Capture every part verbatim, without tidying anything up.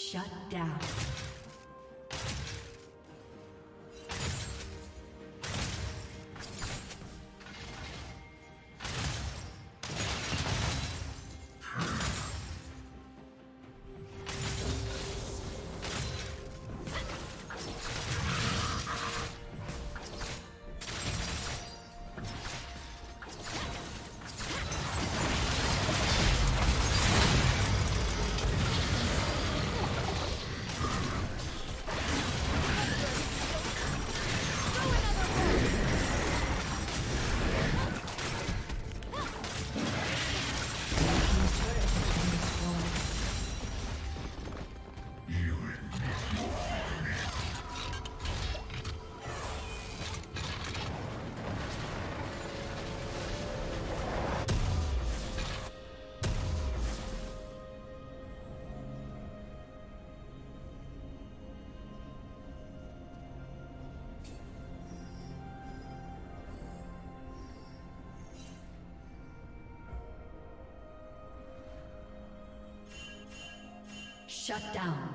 Shut down. Shut down.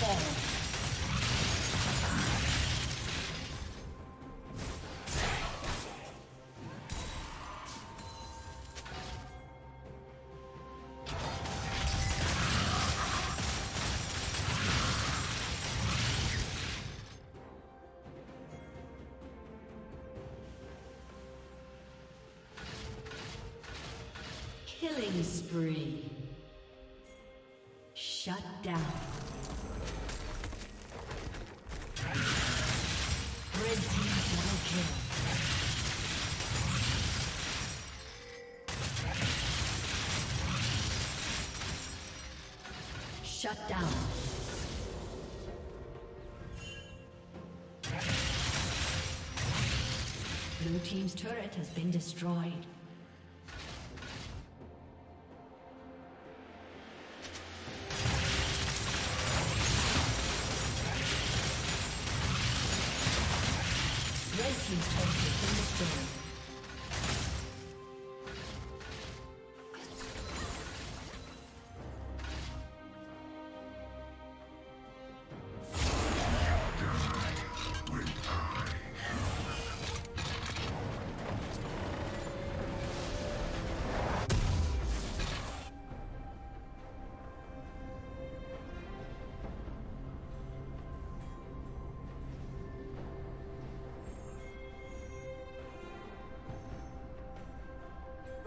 Fall. Killing spree. Shut down. Red team double kill. Shut down. Blue team's turret has been destroyed.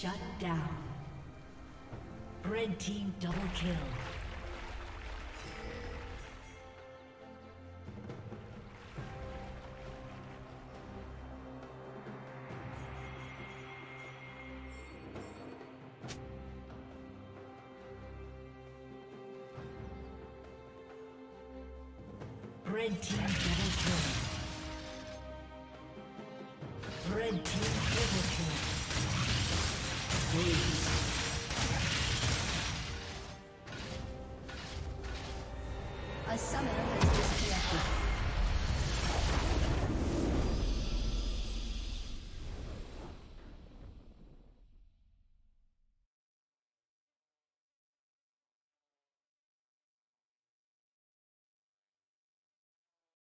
Shut down. Red team double kill. Red team double kill. Red team double kill. Please. A summoner